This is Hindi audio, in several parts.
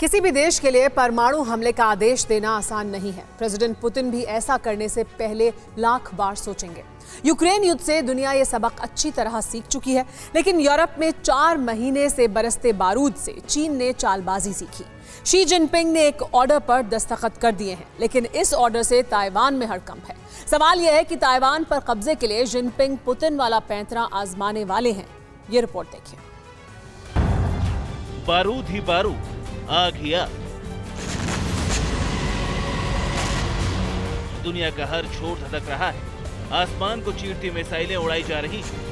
किसी भी देश के लिए परमाणु हमले का आदेश देना आसान नहीं है। प्रेसिडेंट पुतिन भी ऐसा करने से पहले लाख बार सोचेंगे। यूक्रेन युद्ध से दुनिया ये सबक अच्छी तरह सीख चुकी है, लेकिन यूरोप में 4 महीने से बरसते बारूद से चीन ने चालबाजी सीखी। शी जिनपिंग ने एक ऑर्डर पर दस्तखत कर दिए हैं, लेकिन इस ऑर्डर से ताइवान में हड़कंप है। सवाल यह है कि ताइवान पर कब्जे के लिए जिनपिंग पुतिन वाला पैंतरा आजमाने वाले हैं। ये रिपोर्ट देखिए। बारूद ही बारूद, आग ही आग। दुनिया का हर छोर धधक रहा है। आसमान को चीरती मिसाइलें उड़ाई जा रही हैं।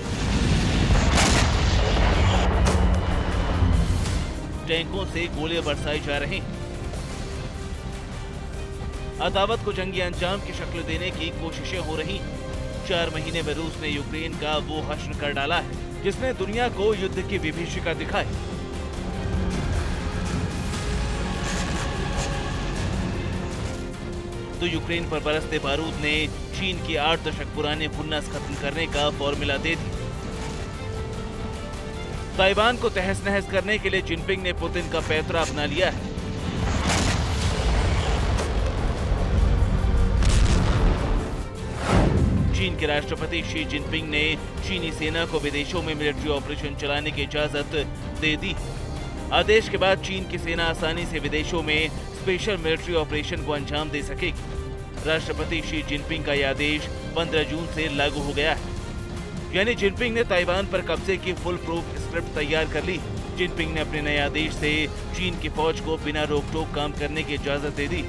टैंकों से गोले बरसाए जा रहे हैं। अदावत को जंगी अंजाम की शक्ल देने की कोशिशें हो रही हैं। 4 महीने में रूस ने यूक्रेन का वो हश्र कर डाला है जिसने दुनिया को युद्ध की विभीषिका दिखाई। तो यूक्रेन पर बरसते बारूद ने चीन के 8 दशक पुराने हुन्नस खत्म करने का फॉर्मूला दे दी। ताइवान को तहस नहस करने के लिए जिनपिंग ने पुतिन का पैतरा अपना लिया है। चीन के राष्ट्रपति शी जिनपिंग ने चीनी सेना को विदेशों में मिलिट्री ऑपरेशन चलाने की इजाजत दे दी। आदेश के बाद चीन की सेना आसानी से विदेशों में स्पेशल मिलिट्री ऑपरेशन को अंजाम दे सकेगी। राष्ट्रपति शी जिनपिंग का यह आदेश 15 जून से लागू हो गया है। यानी जिनपिंग ने ताइवान पर कब्जे की फुल प्रूफ स्क्रिप्ट तैयार कर ली। जिनपिंग ने अपने नए आदेश से चीन की फौज को बिना रोक टोक काम करने की इजाजत दे दी।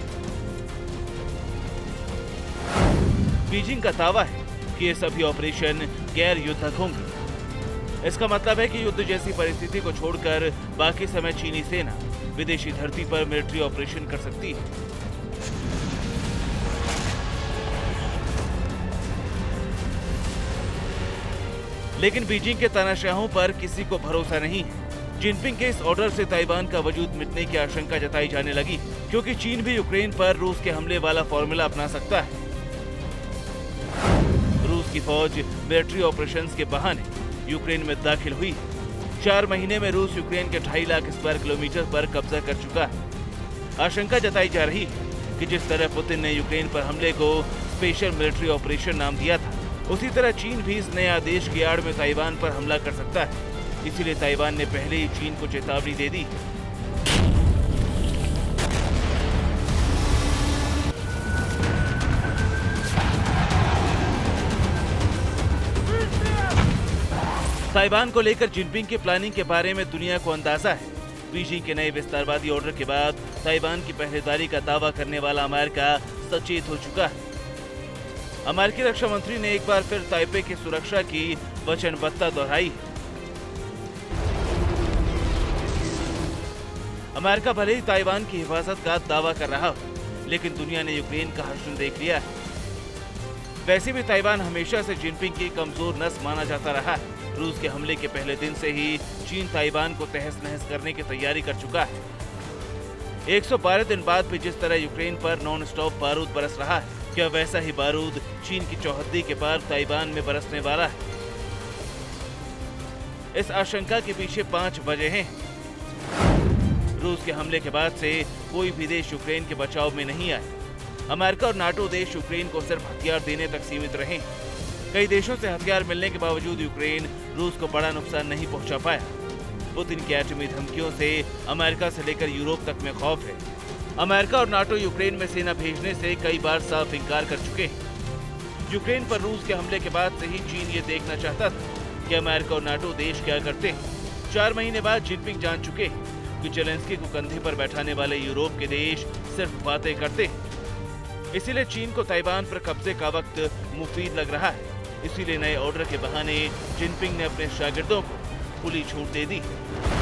बीजिंग का दावा है कि ये सभी ऑपरेशन गैर युद्धक होंगे। इसका मतलब है कि युद्ध जैसी परिस्थिति को छोड़कर बाकी समय चीनी सेना विदेशी धरती पर मिलिट्री ऑपरेशन कर सकती है। लेकिन बीजिंग के तानाशाहों पर किसी को भरोसा नहीं है। जिनपिंग के इस ऑर्डर से ताइवान का वजूद मिटने की आशंका जताई जाने लगी, क्योंकि चीन भी यूक्रेन पर रूस के हमले वाला फॉर्मूला अपना सकता है। रूस की फौज मिलिट्री ऑपरेशंस के बहाने यूक्रेन में दाखिल हुई। 4 महीने में रूस यूक्रेन के 2.5 लाख स्क्वायर किलोमीटर पर कब्जा कर चुका है। आशंका जताई जा रही है कि जिस तरह पुतिन ने यूक्रेन पर हमले को स्पेशल मिलिट्री ऑपरेशन नाम दिया था, उसी तरह चीन भी इस नए आदेश की आड़ में ताइवान पर हमला कर सकता है। इसीलिए ताइवान ने पहले ही चीन को चेतावनी दे दी। ताइवान को लेकर जिनपिंग की प्लानिंग के बारे में दुनिया को अंदाजा है। बीजिंग के नए विस्तारवादी ऑर्डर के बाद ताइवान की पहरेदारी का दावा करने वाला अमेरिका सचेत हो चुका है। अमेरिकी रक्षा मंत्री ने एक बार फिर ताइपे की सुरक्षा की वचनबद्धता दोहराई। अमेरिका भले ही ताइवान की हिफाजत का दावा कर रहा हो, लेकिन दुनिया ने यूक्रेन का हश्र देख लिया है। वैसे भी ताइवान हमेशा से जिनपिंग की कमजोर नस माना जाता रहा है। रूस के हमले के पहले दिन से ही चीन ताइवान को तहस नहस करने की तैयारी कर चुका है। 112 दिन बाद भी जिस तरह यूक्रेन पर नॉन स्टॉप बारूद बरस रहा है, क्या वैसा ही बारूद चीन की चौहद्दी के पार ताइवान में बरसने वाला है? इस आशंका के पीछे 5 वजह हैं। रूस के हमले के बाद से कोई भी देश यूक्रेन के बचाव में नहीं आए। अमेरिका और नाटो देश यूक्रेन को सिर्फ हथियार देने तक सीमित रहे। कई देशों से हथियार मिलने के बावजूद यूक्रेन रूस को बड़ा नुकसान नहीं पहुंचा पाया। पुतिन की एटमी धमकियों से अमेरिका से लेकर यूरोप तक में खौफ है। अमेरिका और नाटो यूक्रेन में सेना भेजने से कई बार साफ इंकार कर चुके हैं। यूक्रेन पर रूस के हमले के बाद से ही चीन ये देखना चाहता था कि अमेरिका और नाटो देश क्या करते हैं। 4 महीने बाद जिनपिंग जान चुके हैं कि जेलेंस्की को कंधे पर बैठाने वाले यूरोप के देश सिर्फ बातें करते हैं। इसीलिए चीन को ताइवान पर कब्जे का वक्त मुफीद लग रहा है। इसीलिए नए ऑर्डर के बहाने जिनपिंग ने अपने शागिर्दों को खुली छूट दे दी।